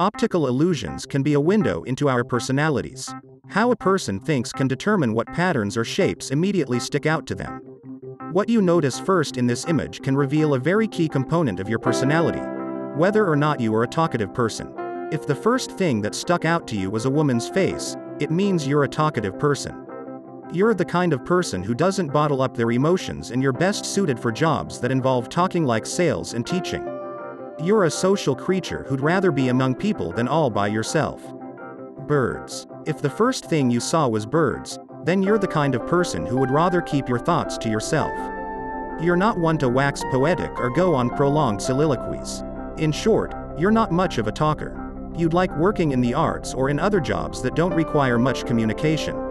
Optical illusions can be a window into our personalities. How a person thinks can determine what patterns or shapes immediately stick out to them. What you notice first in this image can reveal a very key component of your personality, whether or not you are a talkative person. If the first thing that stuck out to you was a woman's face, it means you're a talkative person. You're the kind of person who doesn't bottle up their emotions, and you're best suited for jobs that involve talking, like sales and teaching. You're a social creature who'd rather be among people than all by yourself. Birds. If the first thing you saw was birds, then you're the kind of person who would rather keep your thoughts to yourself. You're not one to wax poetic or go on prolonged soliloquies. In short, you're not much of a talker. You'd like working in the arts or in other jobs that don't require much communication.